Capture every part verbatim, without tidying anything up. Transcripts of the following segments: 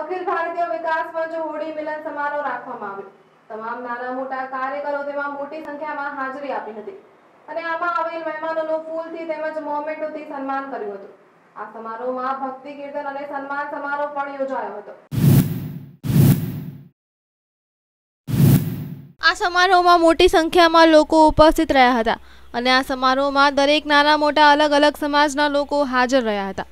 અખિલ ભારતીય વિકાસ મંચ હોળી મિલન સમારોહ રાખવામાં આવ્યો. તમામ નાના મોટા કાર્યકરો તેમાં મોટી સંખ્યામાં હાજરી આપી હતી અને આમાં આવેલ મહેમાનોનું ફૂલથી તેમજ મોમેન્ટોથી સન્માન કર્યું હતું. આ સમારોહમાં ભક્તિ કીર્તન અને સન્માન સમારોહ પણ યોજાયો હતો. આ સમારોહમાં મોટી સંખ્યામાં લોકો ઉપસ્થિત રહ્યા હતા અને આ સમારોહમાં દરેક નાના મોટા અલગ અલગ સમાજના લોકો હાજર રહ્યા હતા.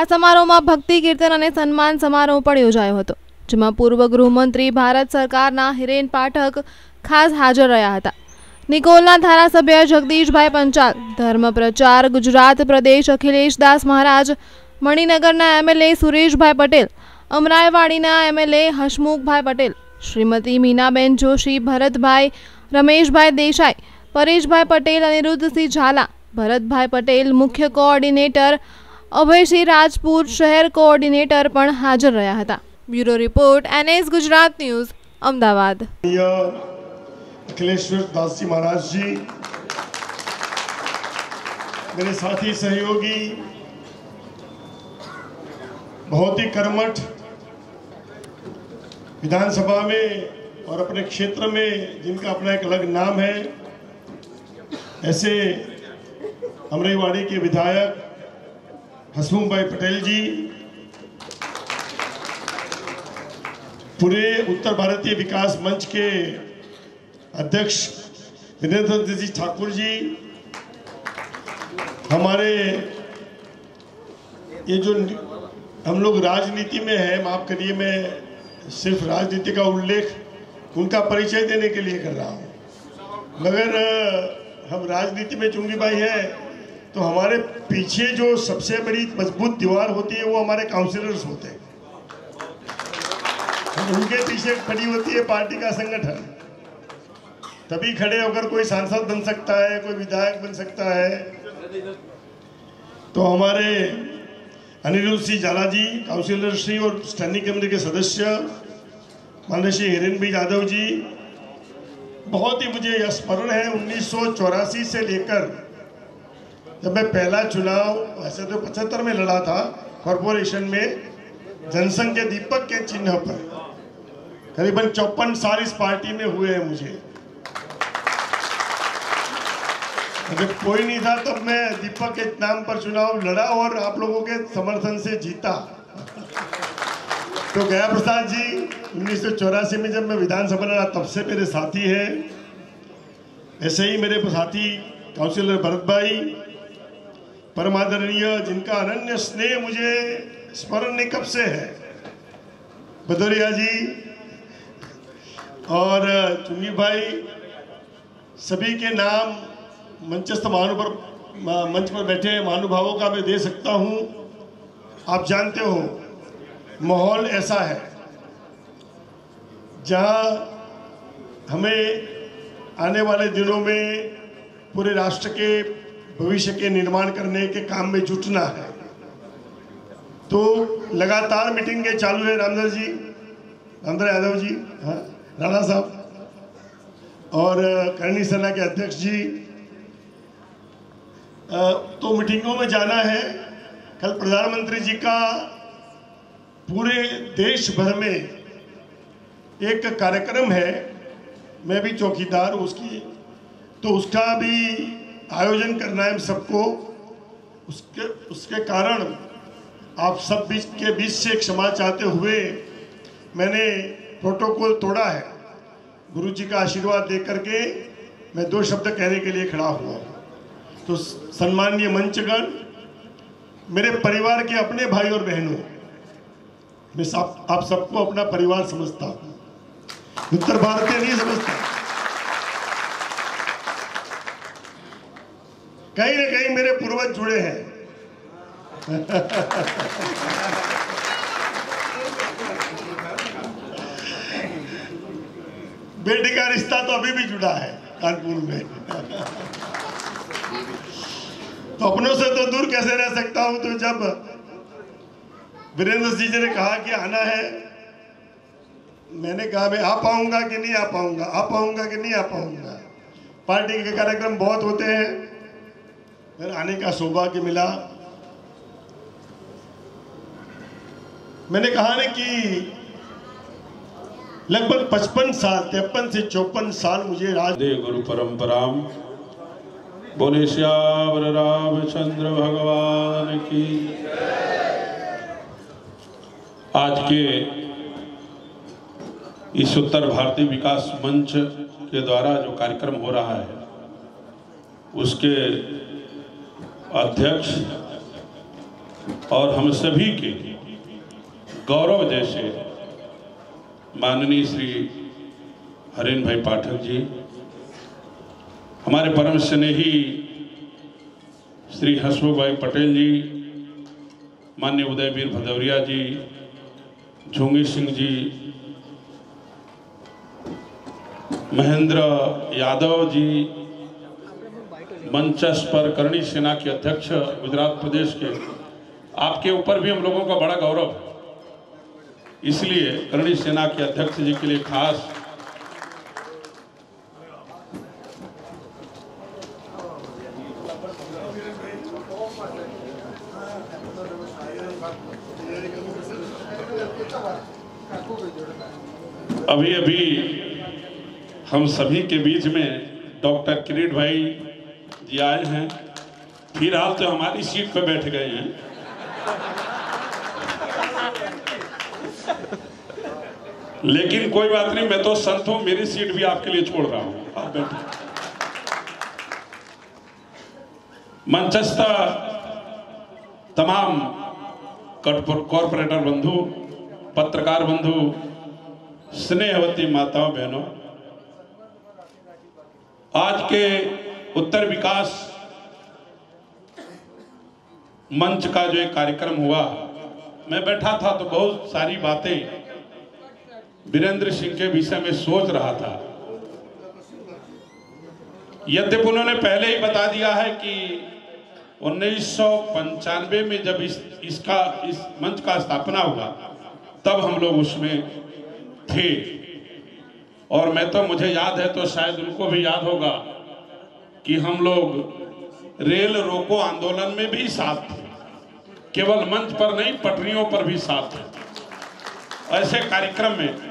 आ समारोह में भक्ति कीर्तन और सन्मान समारोह पर योजायो हतो, जेमां पूर्व गृहमंत्री भारत सरकारना हिरेन पाठक खास हाजर रह्या हता. निकोलना धारासभ्य जगदीश भाई पंचाल, धर्म प्रचार गुजरात प्रदेश अखिलेश दास महाराज, मणिनगरना एमएलए सुरेश भाई पटेल, अमरायवाड़ीना एमएलए हसमुख भाई पटेल, श्रीमती मीनाबेन जोशी, भरत भाई, रमेश भाई देसाई, परेश भाई पटेल, अनिरुद्ध सिंह झाला, भरत भाई पटेल मुख्य कोऑर्डिनेटर, अभय सिंह राजपूत शहर कोऑर्डिनेटर पण हाजर रह्या हता. Bureau report NS Gujarat news Amdavad. Akhileshwar Das ji महाराज जी, मेरे साथी सहयोगी, बहुत ही कर्मठ, विधानसभा में और अपने क्षेत्र में जिनका अपना एक अलग नाम है, ऐसे अमराईवाड़ी के विधायक हसमुख भाई पटेल जी, पूरे उत्तर भारतीय विकास मंच के अध्यक्ष वीरेंद्र सिंह ठाकुर जी, हमारे ये जो हम लोग राजनीति में हैं, माफ करिए मैं सिर्फ राजनीति का उल्लेख उनका परिचय देने के लिए कर रहा हूँ, मगर हम राजनीति में चुंगी भाई हैं तो हमारे पीछे जो सबसे बड़ी मजबूत दीवार होती है वो हमारे काउंसिलर्स होते हैं. उनके पीछे खड़ी होती है पार्टी का संगठन. तभी खड़े होकर कोई सांसद बन सकता है, कोई विधायक बन सकता है. तो हमारे अनिरुद्ध सिंह झाला जी, काउंसिलर श्री और स्टैंडिंग कमेटी के सदस्य माननीय श्री हिरेन भाई यादव जी, बहुत ही मुझे स्मरण है उन्नीस सौ चौरासी से लेकर जब मैं पहला चुनाव ऐसे तो पचहत्तर में लड़ा था कॉरपोरेशन में जनसंघ के दीपक के चिन्ह पर, करीबन चौपन साल इस पार्टी में हुए हैं मुझे. जब कोई नहीं था तब मैं दीपक के नाम पर चुनाव लड़ा और आप लोगों के समर्थन से जीता. तो गया प्रसाद जी उन्नीस सौ चौरासी में जब मैं विधानसभा लड़ा तब से मेरे साथी हैं. ऐसे ही मेरे साथी काउंसिलर भरत भाई परमादरणीय, जिनका अनन्य स्नेह मुझे स्मरण कब से है, भदौरिया जी और चुन्नी भाई, सभी के नाम मंचस्थ महानुभाव मंच पर बैठे महानुभावों का मैं दे सकता हूं. आप जानते हो माहौल ऐसा है जहां हमें आने वाले दिनों में पूरे राष्ट्र के भविष्य के निर्माण करने के काम में जुटना है. तो लगातार मीटिंगें चालू है. रामदास जी, रामदास यादव जी, हाँ राणा साहब और करणी सेना के अध्यक्ष जी, तो मीटिंगों में जाना है. कल प्रधानमंत्री जी का पूरे देश भर में एक कार्यक्रम है, मैं भी चौकीदार उसकी, तो उसका भी आयोजन करना है सबको. उसके उसके कारण आप सब बीच के बीच से एक क्षमा चाहते हुए मैंने प्रोटोकॉल तोड़ा है. गुरु जी का आशीर्वाद दे करके मैं दो शब्द कहने के लिए खड़ा हुआ. तो सम्माननीय मंचगण, मेरे परिवार के अपने भाई और बहनों, मैं सब आप सबको अपना परिवार समझता हूँ, उत्तर भारतीय नहीं समझता. कहीं ना कहीं मेरे पूर्वज जुड़े हैं. बेटी का रिश्ता तो अभी भी जुड़ा है कानपुर में. तो अपनों से तो दूर कैसे रह सकता हूं. तो जब वीरेंद्र सिंह जी ने कहा कि आना है, मैंने कहा मैं आ पाऊंगा कि नहीं आ पाऊंगा, आ पाऊंगा कि नहीं आ पाऊंगा. पार्टी के कार्यक्रम बहुत होते हैं, आने का सौभाग्य मिला. मैंने कहा ना कि लगभग पचपन साल तिरपन से चौपन साल मुझे राज दे गुरु परम्पराम बोले श्यावर रामचंद्र भगवान की। आज के इस उत्तर भारतीय विकास मंच के द्वारा जो कार्यक्रम हो रहा है उसके अध्यक्ष और हम सभी के गौरव जैसे माननीय श्री हरेन भाई पाठक जी, हमारे परम स्नेही श्री हसमुख भाई पटेल जी, माननीय उदयवीर भदौरिया जी, झूंगी सिंह जी, महेंद्र यादव जी, मंचस पर करणी सेना के अध्यक्ष गुजरात प्रदेश के, आपके ऊपर भी हम लोगों का बड़ा गौरव है। इसलिए करणी सेना के अध्यक्ष जी के लिए खास अभी अभी हम सभी के बीच में डॉक्टर किरीट भाई जी आए हैं, फिर आप तो हमारी सीट पर बैठ गए हैं। लेकिन कोई बात नहीं, मैं तो संत हूं, मेरी सीट भी आपके लिए छोड़ रहा हूं, आप बैठो। मंचस्थ तमाम कॉरपोरेटर बंधु, पत्रकार बंधु, स्नेहवती माताओं बहनों, आज के उत्तर विकास मंच का जो एक कार्यक्रम हुआ, मैं बैठा था तो बहुत सारी बातें वीरेंद्र सिंह के विषय में सोच रहा था। यद्यपि उन्होंने पहले ही बता दिया है कि उन्नीस सौ पंचानवे में जब इस इसका इस मंच का स्थापना हुआ तब हम लोग उसमें थे, और मैं तो मुझे याद है तो शायद उनको भी याद होगा कि हम लोग रेल रोको आंदोलन में भी साथ थे, केवल मंच पर नहीं पटरियों पर भी साथ थे। ऐसे कार्यक्रम में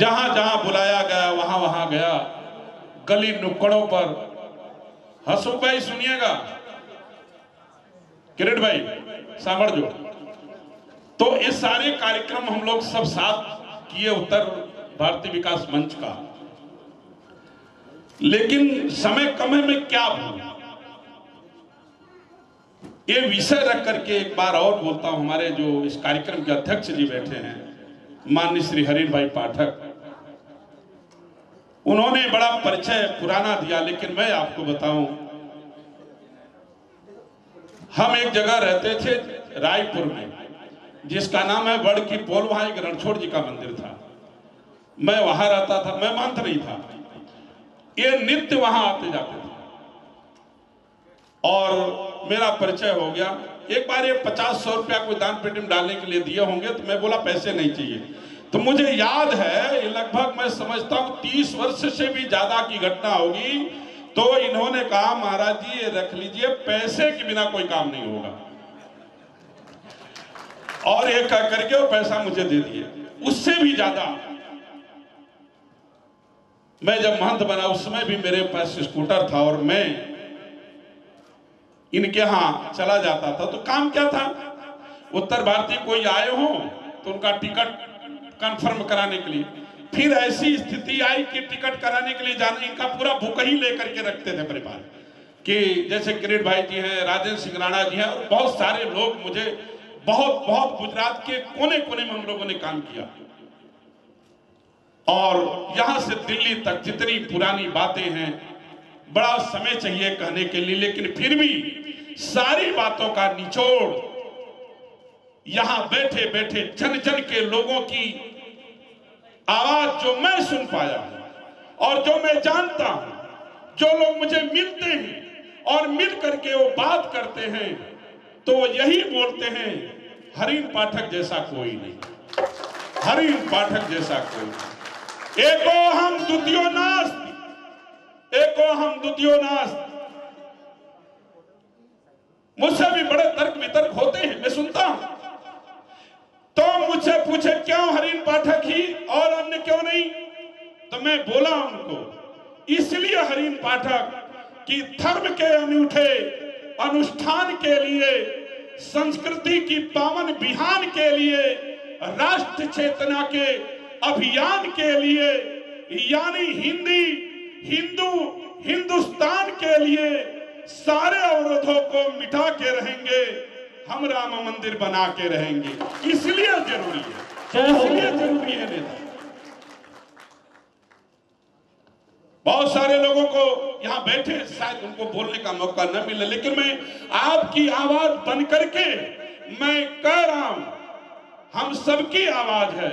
जहां जहां बुलाया गया वहां वहां गया, गली नुक्कड़ों पर। हसमुख भाई सुनिएगा, किरीट भाई सांभर जो, तो ये सारे कार्यक्रम हम लोग सब साथ किए उत्तर भारतीय विकास मंच का। लेकिन समय कम है, मैं क्या बोलूं, ये विषय रख करके एक बार और बोलता हूं। हमारे जो इस कार्यक्रम के अध्यक्ष जी बैठे हैं माननीय श्री हरेन भाई पाठक, उन्होंने बड़ा परिचय पुराना दिया, लेकिन मैं आपको बताऊं, हम एक जगह रहते थे रायपुर में जिसका नाम है बड़ की पोल, वहां एक रणछोड़ जी का मंदिर था, मैं वहां रहता था, मैं मानता नहीं था, ये नित्य वहां आते जाते थे और मेरा परिचय हो गया। एक बार ये पचास सौ रुपया कोई दान पेटी में डालने के लिए दिए होंगे, तो मैं बोला पैसे नहीं चाहिए। तो मुझे याद है, ये लगभग मैं समझता हूँ तीस वर्ष से भी ज्यादा की घटना होगी, तो इन्होंने कहा महाराज जी ये रख लीजिए, पैसे के बिना कोई काम नहीं होगा, और ये कह करके वो पैसा मुझे दे दिए। उससे भी ज्यादा मैं जब महंत बना उस समय भी मेरे पास स्कूटर था और मैं इनके यहाँ चला जाता था। तो काम क्या था, उत्तर भारतीय कोई आए हो तो उनका टिकट कंफर्म कराने के लिए, फिर ऐसी स्थिति आई कि टिकट कराने के लिए जाने इनका पूरा बुक ही लेकर के रखते थे परिवार कि जैसे किरीट भाई जी हैं, राजेंद्र सिंह राणा जी हैं, और बहुत सारे लोग मुझे बहुत बहुत गुजरात के कोने कोने में हम लोगों ने काम किया। और यहां से दिल्ली तक जितनी पुरानी बातें हैं, बड़ा समय चाहिए कहने के लिए, लेकिन फिर भी सारी बातों का निचोड़ यहां बैठे बैठे जन जन के लोगों की आवाज जो मैं सुन पाया हूं और जो मैं जानता हूं, जो लोग मुझे मिलते हैं और मिल करके वो बात करते हैं तो वो यही बोलते हैं, हरेन पाठक जैसा कोई नहीं, हरेन पाठक जैसा कोई नहीं। एको हम द्वितीयो नास्त, एको हम द्वितीयो नास्त। मुझसे भी बड़े तर्क वितर्क होते हैं, मैं सुनता हूं, पूछे क्यों हरीन पाठक ही और अन्य क्यों नहीं, तो मैं बोला उनको इसलिए हरीन पाठक कि धर्म के अनूठे अनुष्ठान के लिए, संस्कृति की पावन बिहान के लिए, राष्ट्र चेतना के अभियान के लिए, यानी हिंदी हिंदू हिंदुस्तान के लिए सारे अवरोधों को मिटा के रहेंगे, हम राम मंदिर बना के रहेंगे। इसलिए जरूरी है, इसलिए जरूरी है नेता। बहुत सारे लोगों को यहाँ बैठे शायद उनको बोलने का मौका न मिले, लेकिन मैं आपकी आवाज बन करके मैं कह रहा हूं, हम सबकी आवाज है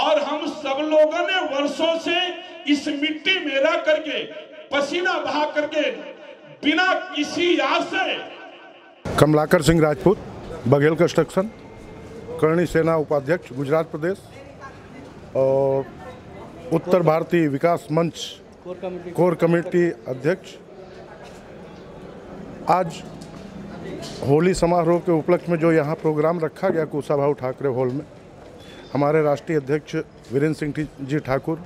और हम सब लोगों ने वर्षों से इस मिट्टी में रह करके पसीना बहा करके बिना किसी याद से। कमलाकर सिंह राजपूत, बघेल कंस्ट्रक्शन, करणी सेना उपाध्यक्ष गुजरात प्रदेश और उत्तर भारतीय विकास मंच कोर कमेटी अध्यक्ष। आज होली समारोह के उपलक्ष्य में जो यहाँ प्रोग्राम रखा गया कुशाभाऊ ठाकरे हॉल में, हमारे राष्ट्रीय अध्यक्ष वीरेंद्र सिंह जी ठाकुर,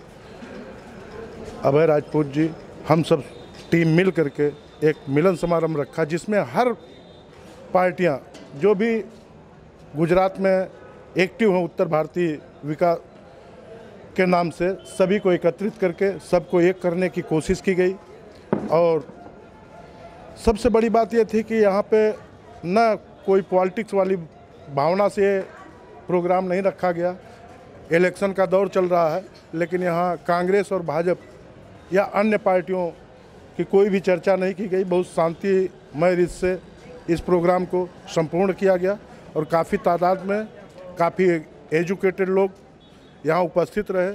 अभय राजपूत जी, हम सब टीम मिल करके एक मिलन समारोह रखा जिसमें हर पार्टियां जो भी गुजरात में एक्टिव हैं उत्तर भारतीय विकास के नाम से, सभी को एकत्रित करके सबको एक करने की कोशिश की गई। और सबसे बड़ी बात यह थी कि यहाँ पे न कोई पॉलिटिक्स वाली भावना से प्रोग्राम नहीं रखा गया। इलेक्शन का दौर चल रहा है, लेकिन यहाँ कांग्रेस और भाजपा या अन्य पार्टियों की कोई भी चर्चा नहीं की गई। बहुत शांतिमय रीत से इस प्रोग्राम को संपूर्ण किया गया और काफ़ी तादाद में काफ़ी एजुकेटेड लोग यहाँ उपस्थित रहे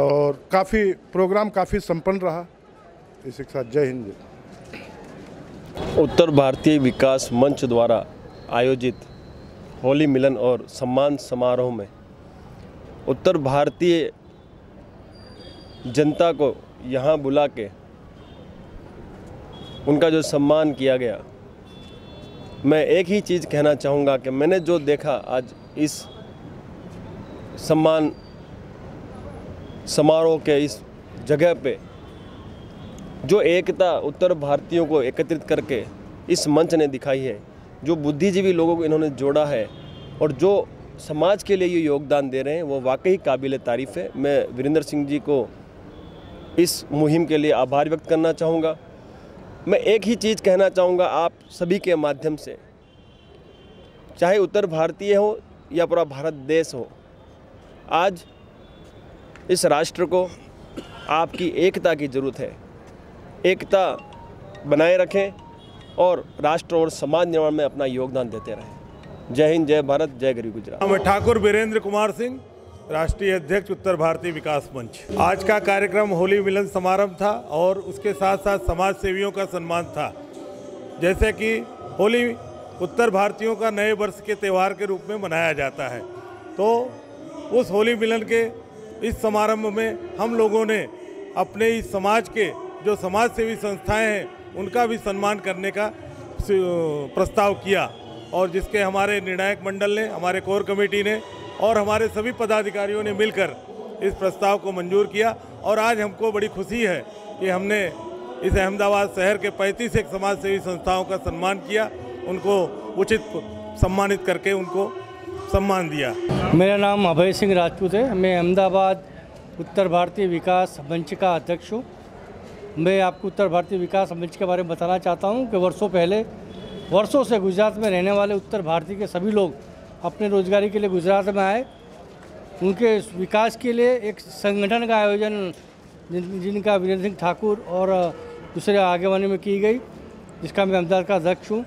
और काफ़ी प्रोग्राम काफ़ी संपन्न रहा। इसी के साथ जय हिंद। उत्तर भारतीय विकास मंच द्वारा आयोजित होली मिलन और सम्मान समारोह में उत्तर भारतीय जनता को यहाँ बुला के उनका जो सम्मान किया गया, मैं एक ही चीज़ कहना चाहूँगा कि मैंने जो देखा आज इस सम्मान समारोह के इस जगह पे, जो एकता उत्तर भारतीयों को एकत्रित करके इस मंच ने दिखाई है, जो बुद्धिजीवी लोगों को इन्होंने जोड़ा है और जो समाज के लिए ये योगदान दे रहे हैं, वो वाकई काबिल तारीफ़ है। मैं वीरेंद्र सिंह जी को इस मुहिम के लिए आभार व्यक्त करना चाहूँगा। मैं एक ही चीज़ कहना चाहूँगा आप सभी के माध्यम से, चाहे उत्तर भारतीय हो या पूरा भारत देश हो, आज इस राष्ट्र को आपकी एकता की ज़रूरत है। एकता बनाए रखें और राष्ट्र और समाज निर्माण में अपना योगदान देते रहें। जय हिंद, जय भारत, जय गरीब गुजरात। मैं ठाकुर वीरेंद्र कुमार सिंह, राष्ट्रीय अध्यक्ष उत्तर भारतीय विकास मंच। आज का कार्यक्रम होली मिलन समारंभ था और उसके साथ साथ समाज सेवियों का सम्मान था। जैसे कि होली उत्तर भारतीयों का नए वर्ष के त्यौहार के रूप में मनाया जाता है, तो उस होली मिलन के इस समारंभ में हम लोगों ने अपने इस समाज के जो समाज सेवी संस्थाएँ हैं उनका भी सम्मान करने का प्रस्ताव किया, और जिसके हमारे निर्णायक मंडल ने, हमारे कोर कमेटी ने और हमारे सभी पदाधिकारियों ने मिलकर इस प्रस्ताव को मंजूर किया। और आज हमको बड़ी खुशी है कि हमने इस अहमदाबाद शहर के पैंतीस एक समाज सेवी संस्थाओं का सम्मान किया, उनको उचित सम्मानित करके उनको सम्मान दिया। मेरा नाम अभय सिंह राजपूत है, मैं अहमदाबाद उत्तर भारतीय विकास मंच का अध्यक्ष हूँ। मैं आपको उत्तर भारतीय विकास मंच के बारे में बताना चाहता हूँ कि वर्षों पहले वर्षों से गुजरात में रहने वाले उत्तर भारतीय के सभी लोग अपने रोजगारी के लिए गुजरात में आए, उनके विकास के लिए एक संगठन का आयोजन जिन जिनका वीरेंद्र सिंह ठाकुर और दूसरे आगेवानी में की गई, जिसका मैं अहमदाबाद का अध्यक्ष हूँ।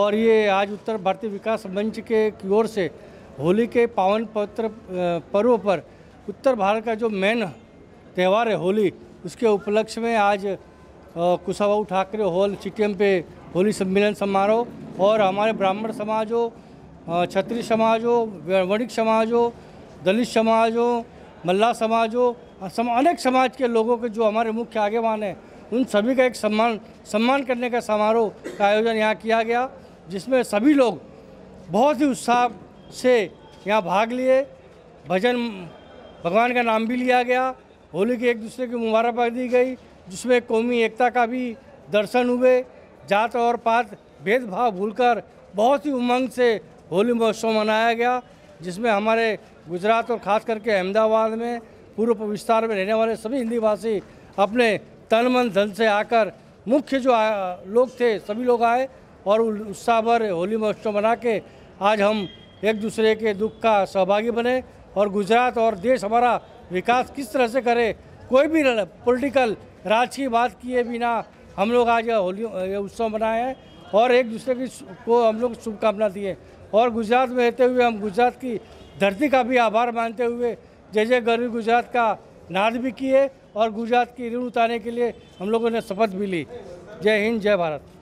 और ये आज उत्तर भारतीय विकास मंच के की ओर से होली के पावन पवित्र पर्व पर उत्तर भारत का जो मेन त्यौहार है होली, उसके उपलक्ष्य में आज कुशाभाऊ ठाकरे हॉल सीटीएम पे होली सम्मेलन समारोह और हमारे ब्राह्मण समाजों, क्षत्रिय समाजों, वणिक समाजों, दलित समाजों, मल्ला समाजों, अनेक समाज के लोगों के जो हमारे मुख्य आगेवान हैं, उन सभी का एक सम्मान सम्मान करने का समारोह का आयोजन यहाँ किया गया, जिसमें सभी लोग बहुत ही उत्साह से यहाँ भाग लिए, भजन भगवान का नाम भी लिया गया, होली की एक दूसरे की मुबारकबाद दी गई, जिसमें कौमी एकता का भी दर्शन हुए। जात और पात भेदभाव भूलकर बहुत ही उमंग से होली महोत्सव मनाया गया, जिसमें हमारे गुजरात और ख़ास करके अहमदाबाद में पूर्व विस्तार में रहने वाले सभी हिंदीभाषी अपने तन मन धन से आकर मुख्य जो लोग थे सभी लोग आए और उत्साह भर होली महोत्सव मना के आज हम एक दूसरे के दुख का सहभागी बने और गुजरात और देश हमारा विकास किस तरह से करे, कोई भी पॉलिटिकल राज की बात किए बिना हम लोग आज होली उत्सव मनाए हैं और एक दूसरे की को हम लोग शुभकामना दिए। और गुजरात में रहते हुए हम गुजरात की धरती का भी आभार मानते हुए जय जय गरवी गुजरात का नाद भी किए और गुजरात की ऋण उतारने के लिए हम लोगों ने शपथ भी ली। जय हिंद, जय भारत।